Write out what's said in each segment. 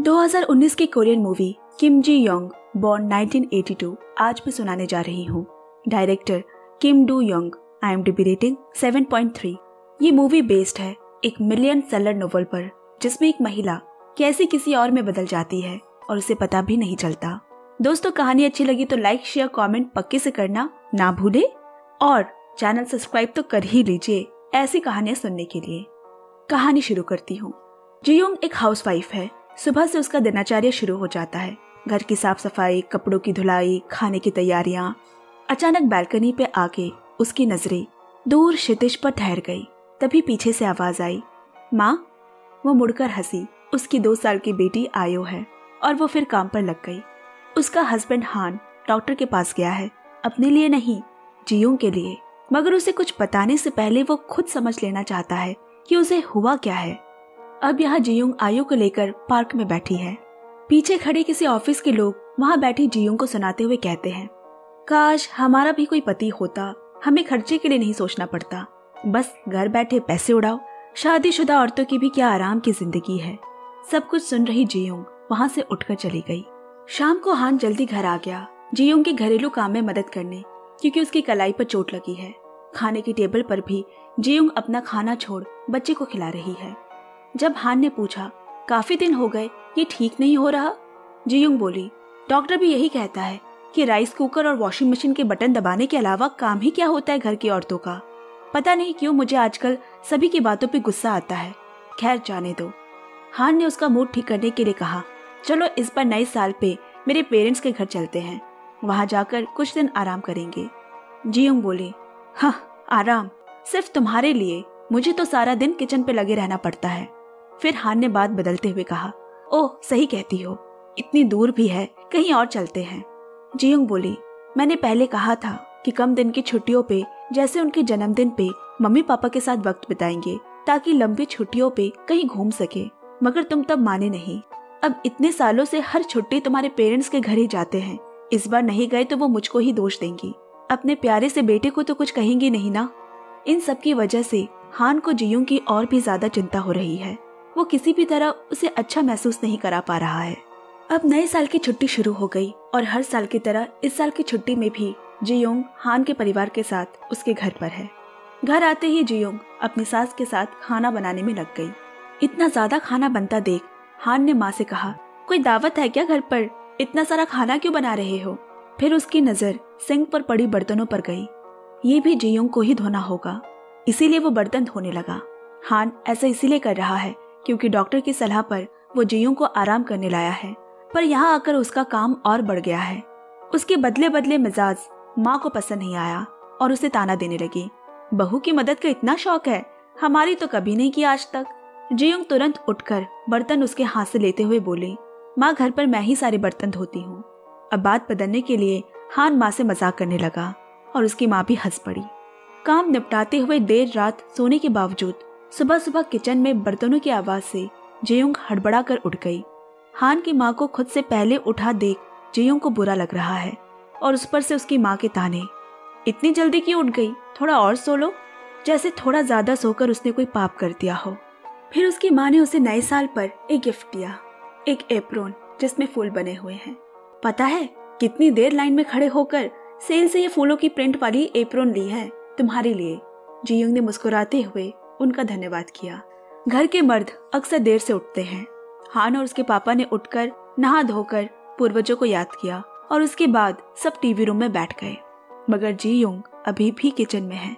2019 की Korean movie Kim Ji Young born 1982 आज मैं सुनाने जा रही हूँ। Director Kim Do Young, IMDB rating 7.3। ये मूवी बेस्ड है एक मिलियन सेलर नोवेल पर, जिसमें एक महिला कैसे किसी और में बदल जाती है और उसे पता भी नहीं चलता। दोस्तों, कहानी अच्छी लगी तो लाइक, शेयर, कमेंट पक्के से करना ना भूले और चैनल सब्सक्राइब तो कर ही लीजिए ऐसी कहानियां सुनने के लिए। कहानी शुरू करती हूँ। जियोंग एक हाउसवाइफ है। सुबह से उसका दिनचर्या शुरू हो जाता है, घर की साफ सफाई, कपड़ों की धुलाई, खाने की तैयारियाँ। अचानक बालकनी पे आके उसकी नजरें दूर क्षितिज पर ठहर गई। तभी पीछे से आवाज आई, माँ। वो मुड़कर हंसी। उसकी 2 साल की बेटी आयो है और वो फिर काम पर लग गई। उसका हस्बैंड हान डॉक्टर के पास गया है, अपने लिए नहीं, जियोंग के लिए। मगर उसे कुछ बताने से पहले वो खुद समझ लेना चाहता है कि उसे हुआ क्या है। अब यहाँ जियोंग आयो को लेकर पार्क में बैठी है। पीछे खड़े किसी ऑफिस के लोग वहाँ बैठी जियोंग को सुनाते हुए कहते हैं, काश हमारा भी कोई पति होता, हमें खर्चे के लिए नहीं सोचना पड़ता, बस घर बैठे पैसे उड़ाओ। शादीशुदा औरतों की भी क्या आराम की जिंदगी है। सब कुछ सुन रही जियोंग वहाँ से उठकर चली गई। शाम को हान जल्दी घर आ गया जियोंग के घरेलू काम में मदद करने, क्योंकि उसकी कलाई पर चोट लगी है। खाने की टेबल पर भी जियोंग अपना खाना छोड़ बच्चे को खिला रही है। जब हान ने पूछा, काफी दिन हो गए, ये ठीक नहीं हो रहा। जियोंग बोली, डॉक्टर भी यही कहता है कि राइस कुकर और वॉशिंग मशीन के बटन दबाने के अलावा काम ही क्या होता है घर की औरतों का। पता नहीं क्यों मुझे आजकल सभी की बातों पे गुस्सा आता है। खैर जाने दो। हान ने उसका मूड ठीक करने के लिए कहा, चलो इस पर नए साल पे मेरे पेरेंट्स के घर चलते हैं, वहाँ जाकर कुछ दिन आराम करेंगे। जियोंग बोले, हाँ आराम, सिर्फ तुम्हारे लिए, मुझे तो सारा दिन किचन पे लगे रहना पड़ता है। फिर हान ने बात बदलते हुए कहा, ओह सही कहती हो, इतनी दूर भी है, कहीं और चलते हैं। जियोंग बोली, मैंने पहले कहा था कि कम दिन की छुट्टियों पे जैसे उनके जन्मदिन पे मम्मी पापा के साथ वक्त बिताएंगे ताकि लंबी छुट्टियों पे कहीं घूम सके, मगर तुम तब माने नहीं। अब इतने सालों से हर छुट्टी तुम्हारे पेरेंट्स के घर ही जाते हैं, इस बार नहीं गए तो वो मुझको ही दोष देंगी, अपने प्यारे से बेटे को तो कुछ कहेंगी नहीं ना। इन सब की वजह से हान को जियोंग की और भी ज्यादा चिंता हो रही है। वो किसी भी तरह उसे अच्छा महसूस नहीं करा पा रहा है। अब नए साल की छुट्टी शुरू हो गई और हर साल की तरह इस साल की छुट्टी में भी जियोंग हान के परिवार के साथ उसके घर पर है। घर आते ही जियोंग अपनी सास के साथ खाना बनाने में लग गई। इतना ज्यादा खाना बनता देख हान ने माँ से कहा, कोई दावत है क्या घर पर, इतना सारा खाना क्यों बना रहे हो। फिर उसकी नजर सिंक पर पड़ी बर्तनों पर गई। ये भी जियोंग को ही धोना होगा, इसीलिए वो बर्तन धोने लगा। हान ऐसा इसीलिए कर रहा है क्योंकि डॉक्टर की सलाह पर वो जियोंग को आराम करने लाया है, पर यहाँ आकर उसका काम और बढ़ गया है। उसके बदले बदले मिजाज माँ को पसंद नहीं आया और उसे ताना देने लगी, बहू की मदद का इतना शौक है, हमारी तो कभी नहीं की आज तक। जियोंग तुरंत उठकर बर्तन उसके हाथ से लेते हुए बोली, माँ घर पर मैं ही सारे बर्तन धोती हूँ। अब बात बदलने के लिए हान माँ से मजाक करने लगा और उसकी माँ भी हंस पड़ी। काम निपटाते हुए देर रात सोने के बावजूद सुबह सुबह किचन में बर्तनों की आवाज से जियोंग हड़बड़ा कर उठ गई। हान की माँ को खुद से पहले उठा देख जियोंग को बुरा लग रहा है और उस पर से उसकी माँ के ताने, इतनी जल्दी क्यों उठ गई, थोड़ा और सो लो, जैसे थोड़ा ज्यादा सोकर उसने कोई पाप कर दिया हो। फिर उसकी माँ ने उसे नए साल पर एक गिफ्ट दिया, एक एप्रॉन जिसमें फूल बने हुए हैं। पता है कितनी देर लाइन में खड़े होकर सेल से ये फूलों की प्रिंट वाली एप्रॉन ली है तुम्हारे लिए। जियोंग ने मुस्कुराते हुए उनका धन्यवाद किया। घर के मर्द अक्सर देर से उठते हैं। हान और उसके पापा ने उठकर नहा धोकर पूर्वजों को याद किया और उसके बाद सब टीवी रूम में बैठ गए, मगर जियोंग अभी भी किचन में है।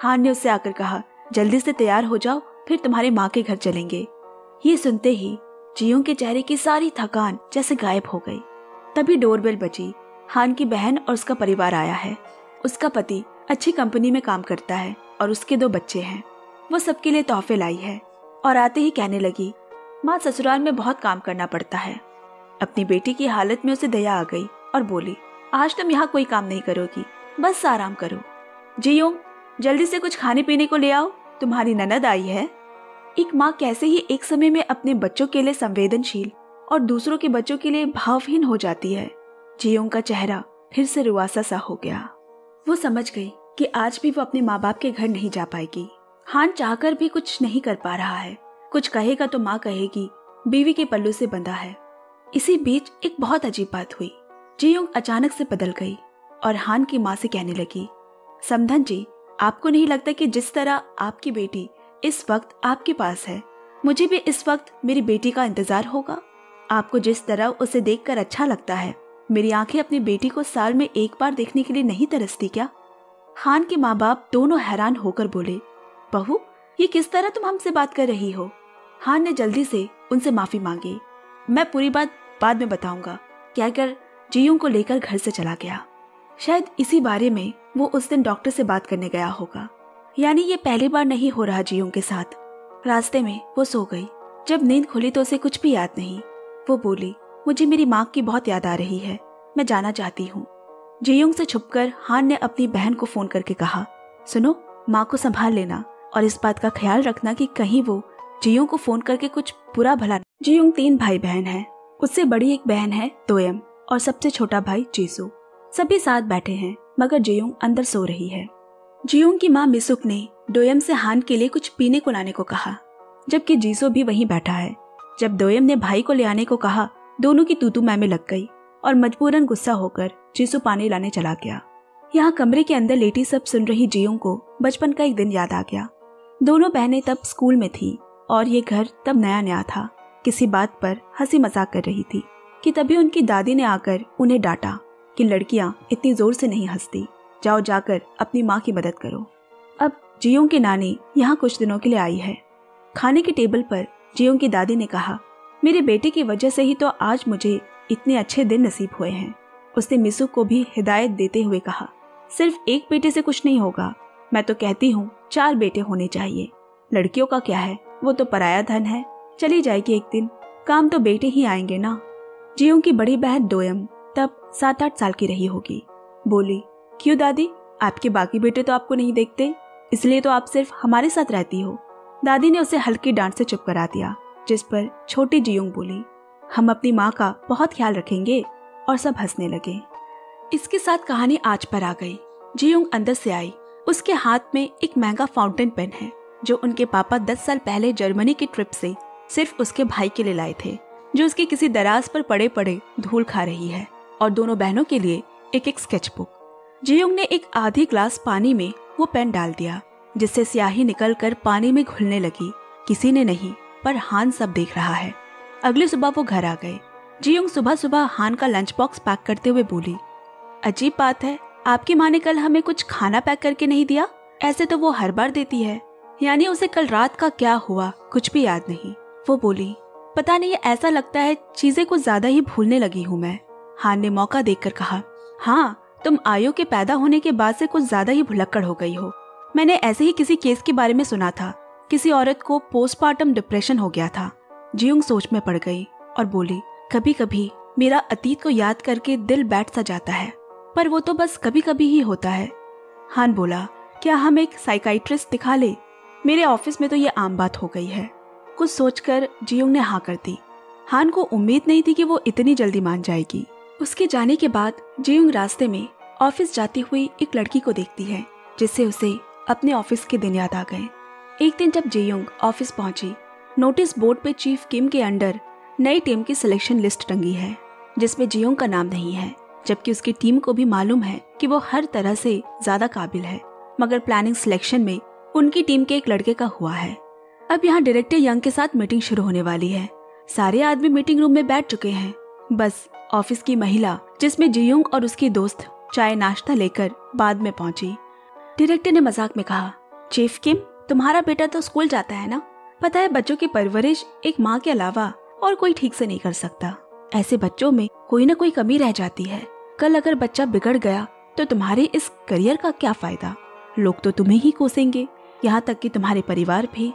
हान ने उससे आकर कहा, जल्दी से तैयार हो जाओ, फिर तुम्हारे माँ के घर चलेंगे। ये सुनते ही जियोंग के चेहरे की सारी थकान जैसे गायब हो गई। तभी डोरबेल बजी। हान की बहन और उसका परिवार आया है। उसका पति अच्छी कंपनी में काम करता है और उसके 2 बच्चे हैं। वो सबके लिए तोहफे लाई है और आते ही कहने लगी, माँ ससुराल में बहुत काम करना पड़ता है। अपनी बेटी की हालत में उसे दया आ गई और बोली, आज तुम यहाँ कोई काम नहीं करोगी, बस आराम करो। जियोंग जल्दी से कुछ खाने पीने को ले आओ, तुम्हारी ननद आई है। एक माँ कैसे ही एक समय में अपने बच्चों के लिए संवेदनशील और दूसरों के बच्चों के लिए भावहीन हो जाती है। जियोंग का चेहरा फिर से रुआसा सा हो गया। वो समझ गई कि आज भी वो अपने माँ बाप के घर नहीं जा पाएगी। हान चाहकर भी कुछ नहीं कर पा रहा है। कुछ कहेगा तो माँ कहेगी, बीवी के पल्लू से बंधा है। इसी बीच एक बहुत अजीब बात हुई। जीयोंग अचानक से बदल गई और हान की माँ से कहने लगी, समधन जी, आपको नहीं लगता कि जिस तरह आपकी बेटी इस वक्त आपके पास है, मुझे भी इस वक्त मेरी बेटी का इंतजार होगा? आपको जिस तरह उसे देखकर अच्छा लगता है, मेरी आंखें अपनी बेटी को साल में एक बार देखने के लिए नहीं तरसती क्या? हान के माँ बाप दोनों हैरान होकर बोले, बहू, ये किस तरह तुम हमसे बात कर रही हो? हान ने जल्दी से उनसे माफी मांगी। मैं पूरी बात बाद में बताऊंगा, कहकर जीयोंग को लेकर घर से चला गया। शायद इसी बारे में वो उस दिन डॉक्टर से बात करने गया होगा। यानी ये पहली बार नहीं हो रहा जीयोंग के साथ। रास्ते में वो सो गई। जब नींद खुली तो उसे कुछ भी याद नहीं। वो बोली, मुझे मेरी माँ की बहुत याद आ रही है, मैं जाना चाहती हूँ। जीयोंग से छुपकर हान ने अपनी बहन को फोन करके कहा, सुनो, माँ को संभाल लेना और इस बात का ख्याल रखना कि कहीं वो जीयोंग को फोन करके कुछ बुरा भला। जीयोंग 3 भाई बहन हैं। उससे बड़ी एक बहन है दोयम और सबसे छोटा भाई जीसू। सभी साथ बैठे हैं मगर जीयोंग अंदर सो रही है। जीयोंग की माँ मिसुक ने दोयम से हान के लिए कुछ पीने को लाने को कहा, जबकि जीसू भी वहीं बैठा है। जब दोयम ने भाई को ले आने को कहा, दोनों की तूतू मैं में लग गई और मजबूरन गुस्सा होकर जीसू पानी लाने चला गया। यहाँ कमरे के अंदर लेटी सब सुन रही जीयोंग को बचपन का एक दिन याद आ गया। दोनों बहनें तब स्कूल में थी और ये घर तब नया नया था। किसी बात पर हंसी मजाक कर रही थी कि तभी उनकी दादी ने आकर उन्हें डांटा कि लड़कियां इतनी जोर से नहीं हंसती, जाओ जाकर अपनी माँ की मदद करो। अब जीयोंग की नानी यहाँ कुछ दिनों के लिए आई है। खाने के टेबल पर जीयोंग की दादी ने कहा, मेरे बेटे की वजह से ही तो आज मुझे इतने अच्छे दिन नसीब हुए हैं। उसने मिसुक को भी हिदायत देते हुए कहा, सिर्फ एक बेटे से कुछ नहीं होगा, मैं तो कहती हूँ 4 बेटे होने चाहिए। लड़कियों का क्या है, वो तो पराया धन है, चली जाएगी एक दिन, काम तो बेटे ही आएंगे ना। जीयोंग की बड़ी बहन दोयम तब 7-8 साल की रही होगी। बोली, क्यों दादी, आपके बाकी बेटे तो आपको नहीं देखते, इसलिए तो आप सिर्फ हमारे साथ रहती हो। दादी ने उसे हल्की डांट से चुप करा दिया, जिस पर छोटी जीयोंग बोली, हम अपनी माँ का बहुत ख्याल रखेंगे, और सब हंसने लगे। इसके साथ कहानी आज पर आ गई। जीयोंग अंदर से आई। उसके हाथ में एक महंगा फाउंटेन पेन है जो उनके पापा 10 साल पहले जर्मनी की ट्रिप से सिर्फ उसके भाई के लिए लाए थे, जो उसके किसी दराज पर पड़े पड़े धूल खा रही है, और दोनों बहनों के लिए एक स्केच बुक। जीयोंग ने एक आधी ग्लास पानी में वो पेन डाल दिया, जिससे स्याही निकलकर पानी में घुलने लगी। किसी ने नहीं, पर हान सब देख रहा है। अगली सुबह वो घर आ गए। जीयोंग सुबह सुबह हान का लंच बॉक्स पैक करते हुए बोली, अजीब बात है, आपकी माँ ने कल हमें कुछ खाना पैक करके नहीं दिया। ऐसे तो वो हर बार देती है, यानी उसे कल रात का क्या हुआ कुछ भी याद नहीं। वो बोली, पता नहीं, ऐसा लगता है चीजें कुछ ज्यादा ही भूलने लगी हूँ मैं। हान ने मौका देखकर कहा, हाँ, तुम आयो के पैदा होने के बाद से कुछ ज्यादा ही भुलक्कड़ हो गई हो। मैंने ऐसे ही किसी केस के बारे में सुना था, किसी औरत को पोस्टपार्टम डिप्रेशन हो गया था। जीयोंग सोच में पड़ गई और बोली, कभी कभी मेरा अतीत को याद करके दिल बैठ सा जाता है, पर वो तो बस कभी कभी ही होता है। हान बोला, क्या हम एक साइकाइट्रिस्ट दिखा ले? मेरे ऑफिस में तो ये आम बात हो गई है। कुछ सोचकर जीयोंग ने हाँ कर दी। हान को उम्मीद नहीं थी कि वो इतनी जल्दी मान जाएगी। उसके जाने के बाद जीयोंग रास्ते में ऑफिस जाती हुई एक लड़की को देखती है, जिससे उसे अपने ऑफिस के दिन याद आ गए। एक दिन जब जीयोंग ऑफिस पहुंची, नोटिस बोर्ड पे चीफ किम के अंडर नई टीम की सिलेक्शन लिस्ट टंगी है, जिसमें जीयोंग का नाम नहीं है, जबकि उसकी टीम को भी मालूम है कि वो हर तरह से ज्यादा काबिल है, मगर प्लानिंग सिलेक्शन में उनकी टीम के एक लड़के का हुआ है। अब यहाँ डायरेक्टर यंग के साथ मीटिंग शुरू होने वाली है। सारे आदमी मीटिंग रूम में बैठ चुके हैं, बस ऑफिस की महिला, जिसमें जीयोंग और उसकी दोस्त चाय नाश्ता लेकर बाद में पहुंची। डायरेक्टर ने मजाक में कहा, चीफ किम, तुम्हारा बेटा तो स्कूल जाता है ना? पता है, बच्चों की परवरिश एक माँ के अलावा और कोई ठीक से नहीं कर सकता। ऐसे बच्चों में कोई ना कोई कमी रह जाती है। कल अगर बच्चा बिगड़ गया तो तुम्हारे इस करियर का क्या फायदा? लोग तो तुम्हें ही कोसेंगे, यहाँ तक कि तुम्हारे परिवार भी।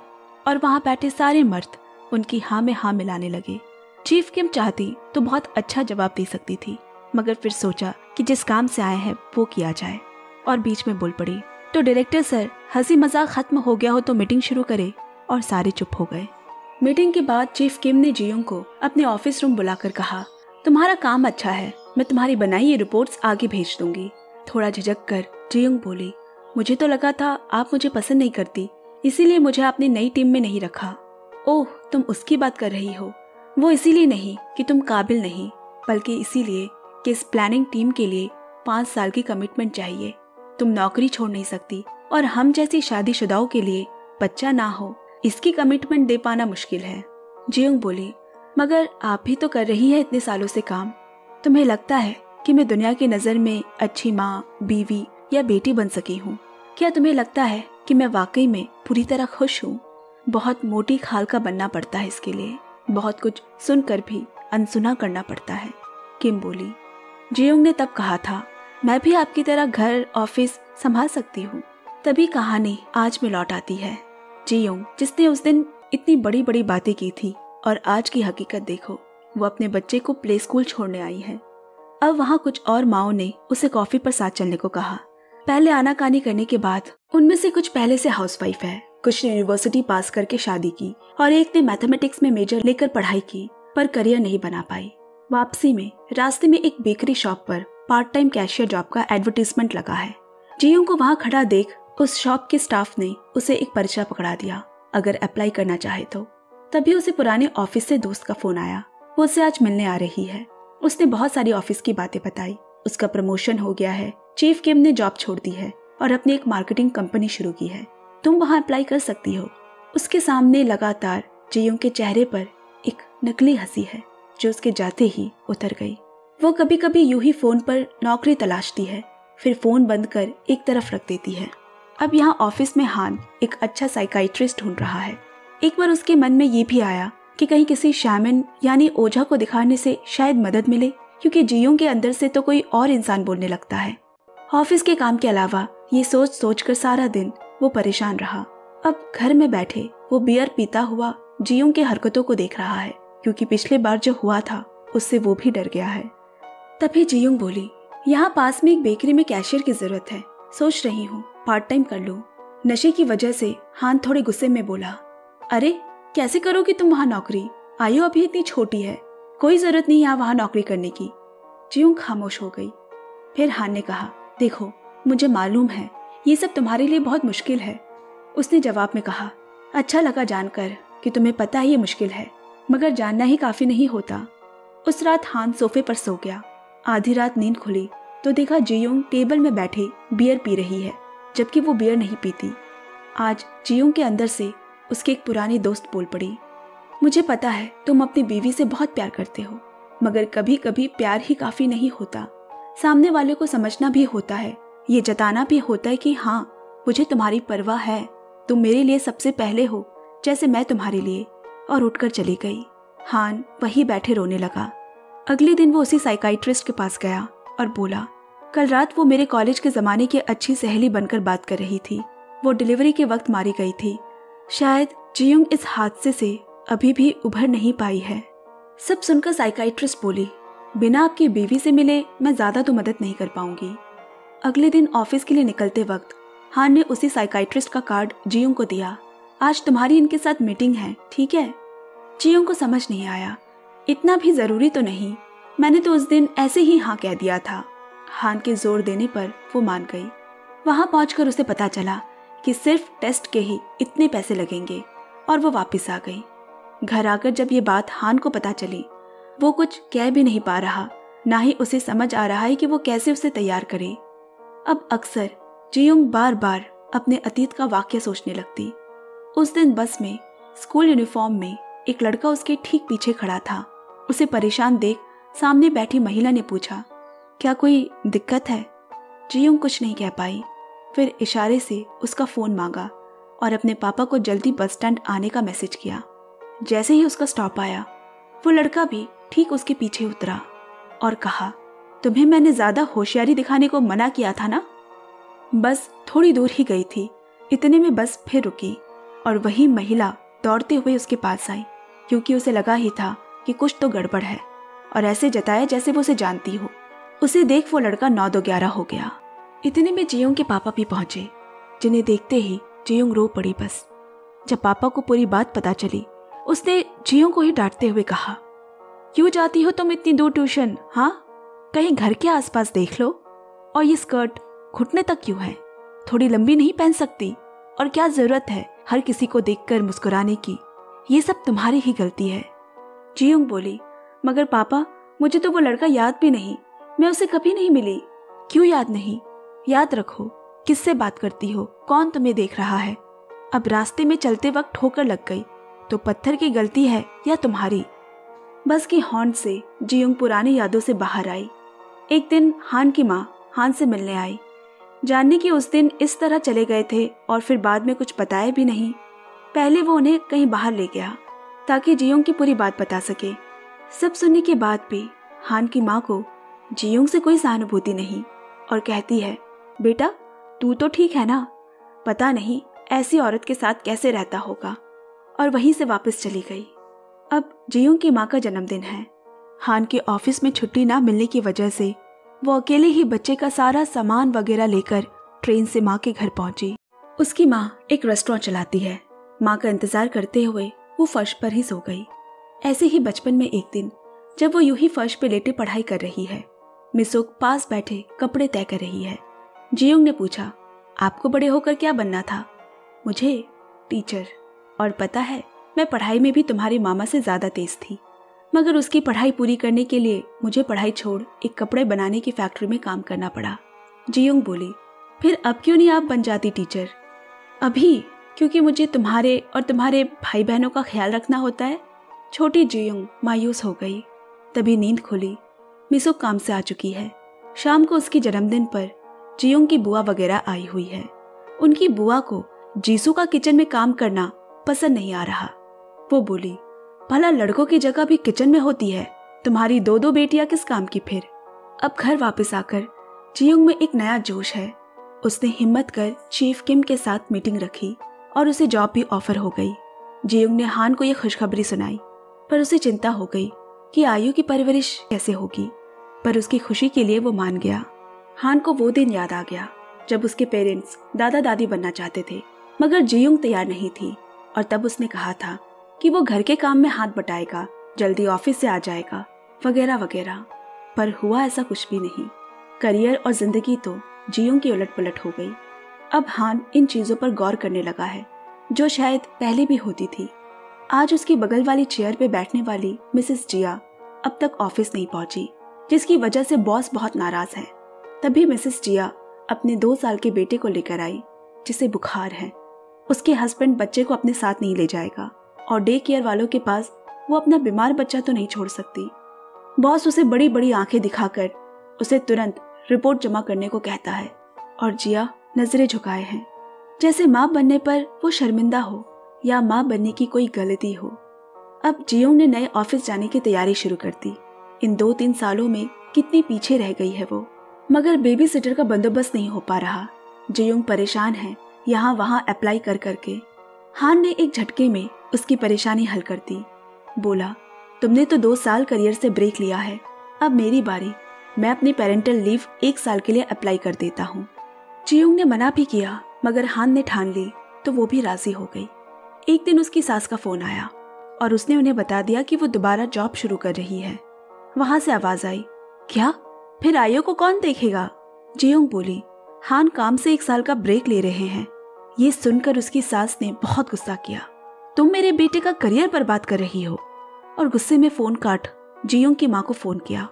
और वहाँ बैठे सारे मर्द उनकी हाँ में हाँ मिलाने लगे। चीफ किम चाहती तो बहुत अच्छा जवाब दे सकती थी, मगर फिर सोचा कि जिस काम से आए हैं वो किया जाए, और बीच में बोल पड़ी, तो डायरेक्टर सर, हंसी मजाक खत्म हो गया हो तो मीटिंग शुरू करे। और सारे चुप हो गए। मीटिंग के बाद चीफ किम ने जीयोंग को अपने ऑफिस रूम बुलाकर कहा, तुम्हारा काम अच्छा है, मैं तुम्हारी बनाई ये रिपोर्ट्स आगे भेज दूंगी। थोड़ा झिझक कर जीयोंग बोली, मुझे तो लगा था आप मुझे पसंद नहीं करती, इसीलिए मुझे आपने नई टीम में नहीं रखा। ओह, तुम उसकी बात कर रही हो, वो इसीलिए नहीं कि तुम काबिल नहीं, बल्कि इसीलिए कि इस प्लानिंग टीम के लिए 5 साल की कमिटमेंट चाहिए। तुम नौकरी छोड़ नहीं सकती और हम जैसी शादीशुदाओं के लिए बच्चा ना हो इसकी कमिटमेंट दे पाना मुश्किल है। जियोंग बोली, मगर आप भी तो कर रही है इतने सालों से काम, तुम्हें लगता है कि मैं दुनिया की नज़र में अच्छी माँ, बीवी या बेटी बन सकी हूँ? क्या तुम्हें लगता है कि मैं वाकई में पूरी तरह खुश हूँ? बहुत मोटी खाल का बनना पड़ता है इसके लिए, बहुत कुछ सुनकर भी अनसुना करना पड़ता है। किम बोली, जियोंग ने तब कहा था मैं भी आपकी तरह घर, ऑफिस संभाल सकती हूँ। तभी कहानी आज में लौट आती है। जियोंग जिसने उस दिन इतनी बड़ी बड़ी बातें की थी और आज की हकीकत देखो, वो अपने बच्चे को प्ले स्कूल छोड़ने आई है। अब वहाँ कुछ और माओ ने उसे कॉफी पर साथ चलने को कहा। पहले आनाकानी करने के बाद उनमें से कुछ पहले से हाउसवाइफ है, कुछ ने यूनिवर्सिटी पास करके शादी की और एक ने मैथमेटिक्स में मेजर लेकर पढ़ाई की पर करियर नहीं बना पाई। वापसी में रास्ते में एक बेकरी शॉप पर पार्ट टाइम कैशियर जॉब का एडवर्टीजमेंट लगा है। जियोंग को वहाँ खड़ा देख उस शॉप के स्टाफ ने उसे एक पर्चा पकड़ा दिया अगर अप्लाई करना चाहे तो। तभी उसे पुराने ऑफिस से दोस्त का फोन आया, वो उसे आज मिलने आ रही है। उसने बहुत सारी ऑफिस की बातें बताई, उसका प्रमोशन हो गया है, चीफ किम ने जॉब छोड़ दी है और अपनी एक मार्केटिंग कंपनी शुरू की है, तुम वहाँ अप्लाई कर सकती हो। उसके सामने लगातार जियोंग के चेहरे पर एक नकली हंसी है जो उसके जाते ही उतर गई। वो कभी कभी यूं ही फोन पर नौकरी तलाशती है, फिर फोन बंद कर एक तरफ रख देती है। अब यहाँ ऑफिस में हान एक अच्छा साइकाइट्रिस्ट ढूंढ रहा है। एक बार उसके मन में ये भी आया कि कहीं किसी शामिन यानी ओझा को दिखाने से शायद मदद मिले, क्योंकि जियोंग के अंदर से तो कोई और इंसान बोलने लगता है। ऑफिस के काम के अलावा ये सोच सोच कर सारा दिन वो परेशान रहा। अब घर में बैठे वो बियर पीता हुआ जियोंग के हरकतों को देख रहा है, क्योंकि पिछले बार जो हुआ था उससे वो भी डर गया है। तभी जियोंग बोली, यहाँ पास में एक बेकरी में कैशियर की जरूरत है, सोच रही हूँ पार्ट टाइम कर लूँ। नशे की वजह से हान थोड़े गुस्से में बोला, अरे कैसे करोगी तुम वहाँ नौकरी, आयो अभी इतनी छोटी है, कोई जरूरत नहीं यहाँ वहाँ नौकरी करने की। जियोंग खामोश हो गई। फिर हान ने कहा, देखो मुझे मालूम है ये सब तुम्हारे लिए बहुत मुश्किल है। उसने जवाब में कहा, अच्छा लगा जानकर कि तुम्हें पता है ये मुश्किल है, मगर जानना ही काफी नहीं होता। उस रात हान सोफे पर सो गया। आधी रात नींद खुली तो देखा जियोंग टेबल में बैठे बियर पी रही है, जबकि वो बियर नहीं पीती। आज जियोंग के अंदर से उसके एक पुरानी दोस्त बोल पड़ी, मुझे पता है तुम अपनी बीवी से बहुत प्यार करते हो, मगर कभी कभी प्यार ही काफी नहीं होता, सामने वाले को समझना भी होता है, ये जताना भी होता है कि हाँ मुझे तुम्हारी परवाह है, तुम मेरे लिए सबसे पहले हो जैसे मैं तुम्हारे लिए। और उठकर चली गई। हान वहीं बैठे रोने लगा। अगले दिन वो उसी साइकाइट्रिस्ट के पास गया और बोला, कल रात वो मेरे कॉलेज के ज़माने की अच्छी सहेली बनकर बात कर रही थी, वो डिलीवरी के वक्त मारी गई थी। शायद जियोंग इस हादसे से अभी भी उभर नहीं पाई है। सब सुनकर साइकाइट्रिस्ट बोली, बिना आपकी बीवी से मिले मैं ज़्यादा तो मदद नहीं कर पाऊंगी। अगले दिन ऑफिस के लिए निकलते वक्त हान ने उसी साइकाइट्रिस्ट का कार्ड जियोंग को दिया। आज तुम्हारी इनके साथ मीटिंग है, ठीक है? जियोंग को समझ नहीं आया, इतना भी ज़रूरी तो नहीं, मैंने तो उस दिन ऐसे ही हाँ कह दिया था। हान के जोर देने पर वो मान गई। वहाँ पहुँच उसे पता चला कि सिर्फ टेस्ट के ही इतने पैसे लगेंगे और वो वापस आ गई। घर आकर जब ये बात हान को पता चली, वो कुछ कह भी नहीं पा रहा, ना ही उसे समझ आ रहा है कि वो कैसे उसे तैयार करे। अब अक्सर जियोंग बार बार अपने अतीत का वाक्य सोचने लगती। उस दिन बस में स्कूल यूनिफॉर्म में एक लड़का उसके ठीक पीछे खड़ा था। उसे परेशान देख सामने बैठी महिला ने पूछा, क्या कोई दिक्कत है? जियोंग कुछ नहीं कह पाई, फिर इशारे से उसका फ़ोन मांगा और अपने पापा को जल्दी बस स्टैंड आने का मैसेज किया। जैसे ही उसका स्टॉप आया, वो लड़का भी ठीक उसके पीछे उतरा और कहा, तुम्हें मैंने ज़्यादा होशियारी दिखाने को मना किया था ना? बस थोड़ी दूर ही गई थी, इतने में बस फिर रुकी और वही महिला दौड़ते हुए उसके पास आई, क्योंकि उसे लगा ही था कि कुछ तो गड़बड़ है और ऐसे जताया जैसे वो उसे जानती हो। उसे देख वो लड़का 9-2-11 हो गया। इतने में जियोंग के पापा भी पहुंचे, जिन्हें देखते ही जियोंग रो पड़ी। बस जब पापा को पूरी बात पता चली, उसने जियोंग को ही डांटते हुए कहा, क्यों जाती हो तुम इतनी दूर ट्यूशन? हाँ, कहीं घर के आसपास देख लो। और ये स्कर्ट घुटने तक क्यों है? थोड़ी लंबी नहीं पहन सकती? और क्या जरूरत है हर किसी को देखकर मुस्कुराने की? ये सब तुम्हारी ही गलती है। जी-योंग बोली, मगर पापा मुझे तो वो लड़का याद भी नहीं, मैं उसे कभी नहीं मिली। क्यों याद नहीं? याद रखो किससे बात करती हो, कौन तुम्हें देख रहा है। अब रास्ते में चलते वक्त ठोकर लग गई तो पत्थर की गलती है या तुम्हारी। बस की हॉर्न से जी-योंग पुरानी यादों से बाहर आई। एक दिन हान की माँ हान से मिलने आई, जानने की उस दिन इस तरह चले गए थे और फिर बाद में कुछ बताया भी नहीं। पहले वो उन्हें कहीं बाहर ले गया ताकि जी-योंग की पूरी बात बता सके। सब सुनने के बाद भी हान की माँ को जी-योंग से कोई सहानुभूति नहीं और कहती है, बेटा तू तो ठीक है ना, पता नहीं ऐसी औरत के साथ कैसे रहता होगा, और वहीं से वापस चली गई। अब जी-योंग की माँ का जन्मदिन है। हान के ऑफिस में छुट्टी ना मिलने की वजह से वो अकेले ही बच्चे का सारा सामान वगैरह लेकर ट्रेन से माँ के घर पहुंची। उसकी माँ एक रेस्टोरेंट चलाती है। माँ का इंतजार करते हुए वो फर्श पर ही सो गई। ऐसे ही बचपन में एक दिन जब वो यूं ही फर्श पे लेटे पढ़ाई कर रही है, मिसोक पास बैठे कपड़े तय कर रही है। जी-योंग ने पूछा, आपको बड़े होकर क्या बनना था? मुझे टीचर। और पता है मैं पढ़ाई में भी तुम्हारे मामा से ज्यादा तेज थी, मगर उसकी पढ़ाई पूरी करने के लिए मुझे पढ़ाई छोड़ एक कपड़े बनाने की फैक्ट्री में काम करना पड़ा। जी-योंग बोली, फिर अब क्यों नहीं आप बन जाती टीचर? अभी क्योंकि मुझे तुम्हारे और तुम्हारे भाई बहनों का ख्याल रखना होता है। छोटी जी-योंग मायूस हो गई। तभी नींद खुली, मिसो काम से आ चुकी है। शाम को उसके जन्मदिन पर जी-योंग की बुआ वगैरह आई हुई है। उनकी बुआ को जीसू का किचन में काम करना पसंद नहीं आ रहा। वो बोली, भला लड़कों की जगह भी किचन में होती है, तुम्हारी दो दो बेटियां किस काम की फिर। अब घर वापस आकर जी-योंग में एक नया जोश है। उसने हिम्मत कर चीफ किम के साथ मीटिंग रखी और उसे जॉब भी ऑफर हो गई। जी-योंग ने हान को यह खुशखबरी सुनाई, पर उसे चिंता हो गई कि आयु की परवरिश कैसे होगी, पर उसकी खुशी के लिए वो मान गया। हान को वो दिन याद आ गया जब उसके पेरेंट्स दादा दादी बनना चाहते थे, मगर जी-योंग तैयार नहीं थी और तब उसने कहा था कि वो घर के काम में हाथ बटाएगा, जल्दी ऑफिस से आ जाएगा वगैरह वगैरह, पर हुआ ऐसा कुछ भी नहीं। करियर और जिंदगी तो जी-योंग की उलट पलट हो गई। अब हान इन चीजों पर गौर करने लगा है जो शायद पहले भी होती थी। आज उसकी बगल वाली चेयर पे बैठने वाली मिसेस जिया अब तक ऑफिस नहीं पहुंची, जिसकी वजह से बॉस बहुत नाराज है। तभी मिसेस जिया अपने 2 साल के बेटे को लेकर आई जिसे बुखार है। उसके हस्बैंड बच्चे को अपने साथ नहीं ले जाएगा और डे केयर वालों के पास वो अपना बीमार बच्चा तो नहीं छोड़ सकती। बॉस उसे बड़ी बड़ी आंखें दिखाकर उसे तुरंत रिपोर्ट जमा करने को कहता है और जिया नजरें झुकाए हैं, जैसे माँ बनने पर वो शर्मिंदा हो या माँ बनने की कोई गलती हो। अब जी-योंग ने नए ऑफिस जाने की तैयारी शुरू कर दी। इन 2-3 सालों में कितनी पीछे रह गई है वो, मगर बेबी सिटर का बंदोबस्त नहीं हो पा रहा। जी-योंग परेशान है, यहाँ वहाँ अप्लाई कर करके। हान ने एक झटके में उसकी परेशानी हल कर दी। बोला, तुमने तो 2 साल करियर से ब्रेक लिया है, अब मेरी बारी, मैं अपनी पेरेंटल लीव 1 साल के लिए अप्लाई कर देता हूँ। जी-योंग ने मना भी किया, मगर हान ने ठान ली तो वो भी राजी हो गई। एक दिन उसकी सास का फोन आया और उसने उन्हें बता दिया कि वो दोबारा जॉब शुरू कर रही है। वहां से आवाज आई, क्या फिर आयो को कौन देखेगा? जी-योंग बोली, हान काम से 1 साल का ब्रेक ले रहे हैं। ये सुनकर उसकी सास ने बहुत गुस्सा किया, तुम मेरे बेटे का करियर पर बात कर रही हो। और गुस्से में फोन काट जी-योंग की माँ को फोन किया।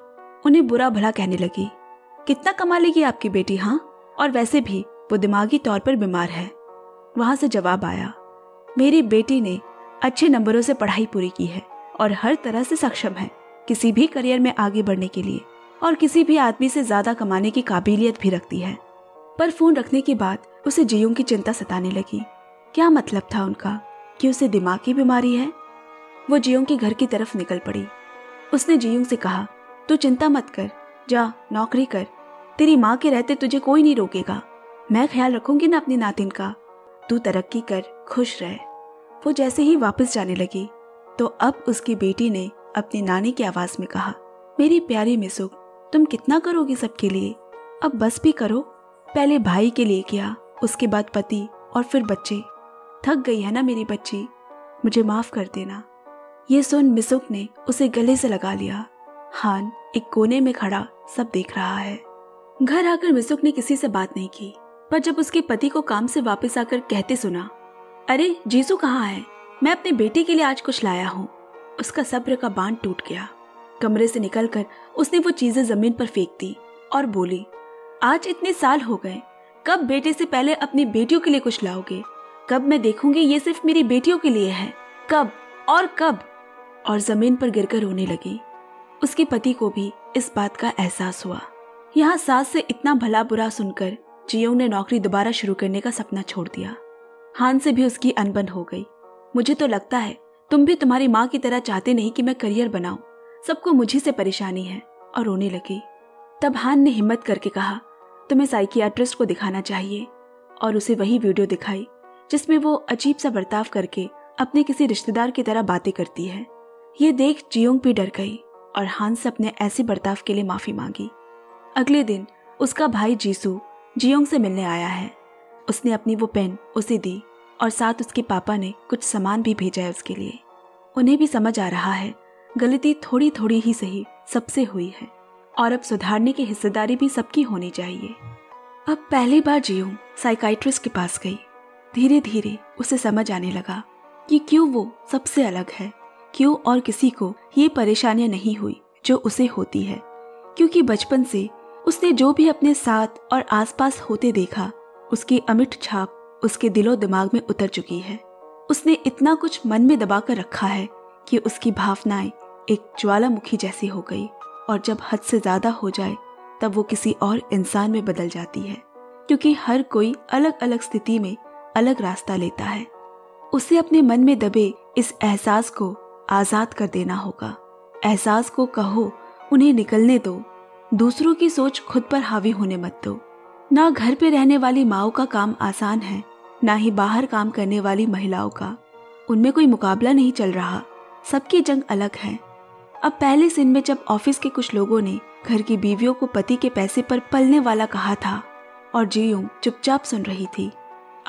उन्हें बुरा भला कहने लगी, कितना कमा लेगी आपकी बेटी, हाँ, और वैसे भी वो दिमागी तौर पर बीमार है। वहां से जवाब आया, मेरी बेटी ने अच्छे नंबरों से पढ़ाई पूरी की है और हर तरह से सक्षम है किसी भी करियर में आगे बढ़ने के लिए, और किसी भी आदमी से ज्यादा कमाने की काबिलियत भी रखती है। पर फोन रखने के बाद उसे जी-योंग की चिंता सताने लगी। क्या मतलब था उनका कि उसे दिमाग की बीमारी है। वो जी-योंग के घर की तरफ निकल पड़ी। उसने जी-योंग से कहा, तू चिंता मत कर, जा नौकरी कर, तेरी माँ के रहते तुझे कोई नहीं रोकेगा, मैं ख्याल रखूंगी ना अपनी नातिन का, तू तरक्की कर, खुश रहे। वो जैसे ही वापस जाने लगी तो अब उसकी बेटी ने अपनी नानी की आवाज में कहा, मेरी प्यारी मिसुक, तुम कितना करोगी सबके लिए, अब बस भी करो। पहले भाई के लिए किया, उसके बाद पति और फिर बच्चे, थक गई है ना मेरी बच्ची, मुझे माफ कर देना। ये सुन मिसुक ने उसे गले से लगा लिया। हान एक कोने में खड़ा सब देख रहा है। घर आकर मिसुक ने किसी से बात नहीं की, पर जब उसके पति को काम से वापस आकर कहते सुना, अरे जीसू कहाँ है, मैं अपने बेटे के लिए आज कुछ लाया हूँ, उसका सब्र का बांध टूट गया। कमरे से निकलकर उसने वो चीजें जमीन पर फेंक दी और बोली, आज इतने साल हो गए, कब बेटे से पहले अपनी बेटियों के लिए कुछ लाओगे? कब मैं देखूंगी ये सिर्फ मेरी बेटियों के लिए है, कब और कब? और जमीन पर गिरकर रोने लगी। उसके पति को भी इस बात का एहसास हुआ। यहाँ सास से इतना भला बुरा सुनकर जियोंग ने नौकरी दोबारा शुरू करने का सपना छोड़ दिया। हान से भी उसकी अनबन हो गई। मुझे तो लगता है तुम भी तुम्हारी माँ की तरह चाहते नहीं कि मैं करियर बनाऊं, सबको मुझी से परेशानी है, और रोने लगी। तब हान ने हिम्मत करके कहा, तुम्हें साइकियाट्रिस्ट को दिखाना चाहिए, और उसे वही वीडियो दिखाई जिसमें वो अजीब सा बर्ताव करके अपने किसी रिश्तेदार की तरह बातें करती है। ये देख जियोंग भी डर गई और हान से अपने ऐसे बर्ताव के लिए माफी मांगी। अगले दिन उसका भाई जीसू जियोंग से मिलने आया है। उसने अपनी वो पेन उसे दी और साथ उसके पापा ने कुछ सामान भी भेजा है उसके लिए। उन्हें भी समझ आ रहा है गलती थोड़ी थोड़ी ही सही सबसे हुई है और अब सुधारने की हिस्सेदारी भी सबकी होनी चाहिए। अब पहली बार जियोंग साइकाइट्रिस्ट के पास गई। धीरे धीरे उसे समझ आने लगा कि क्यों वो सबसे अलग है, क्यों और किसी को ये परेशानियां नहीं हुई जो उसे होती है, क्योंकि बचपन से उसने जो भी अपने साथ और आसपास होते देखा उसकी अमिट छाप उसके दिलो दिमाग में उतर चुकी है। उसने इतना कुछ मन में दबा कर रखा है कि उसकी भावनाएं एक ज्वालामुखी जैसी हो गई और जब हद से ज्यादा हो जाए तब वो किसी और इंसान में बदल जाती है, क्योंकि हर कोई अलग अलग स्थिति में अलग रास्ता लेता है। उसे अपने मन में दबे इस एहसास को आजाद कर देना होगा। एहसास को कहो उन्हें निकलने दो, दूसरों की सोच खुद पर हावी होने मत दो। ना घर पे रहने वाली माओ का काम आसान है, ना ही बाहर काम करने वाली महिलाओं का। उनमें कोई मुकाबला नहीं चल रहा, सबकी जंग अलग है। अब पहले दिन में जब ऑफिस के कुछ लोगों ने घर की बीवियों को पति के पैसे पर पलने वाला कहा था और जियोंग चुपचाप सुन रही थी,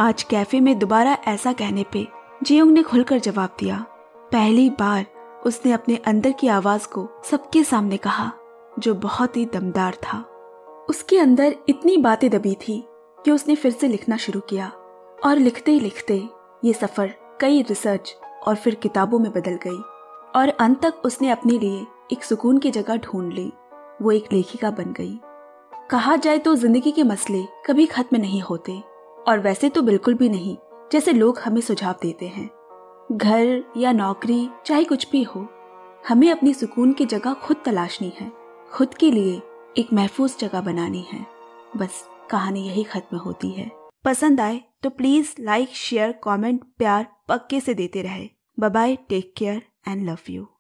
आज कैफे में दोबारा ऐसा कहने पे जियोंग ने खुलकर जवाब दिया। पहली बार उसने अपने अंदर की आवाज को सबके सामने कहा, जो बहुत ही दमदार था। उसके अंदर इतनी बातें दबी थी कि उसने फिर से लिखना शुरू किया और लिखते ही लिखते ये सफर कई रिसर्च और फिर किताबों में बदल गई और अंत तक उसने अपने लिए एक सुकून की जगह ढूंढ ली। वो एक लेखिका बन गई। कहा जाए तो जिंदगी के मसले कभी खत्म नहीं होते, और वैसे तो बिल्कुल भी नहीं जैसे लोग हमें सुझाव देते हैं। घर या नौकरी चाहे कुछ भी हो, हमें अपनी सुकून की जगह खुद तलाशनी है, खुद के लिए एक महफूज जगह बनानी है। बस कहानी यही खत्म होती है। पसंद आए तो प्लीज लाइक, शेयर, कमेंट, प्यार पक्के से देते रहे। Bye bye, take care and love you.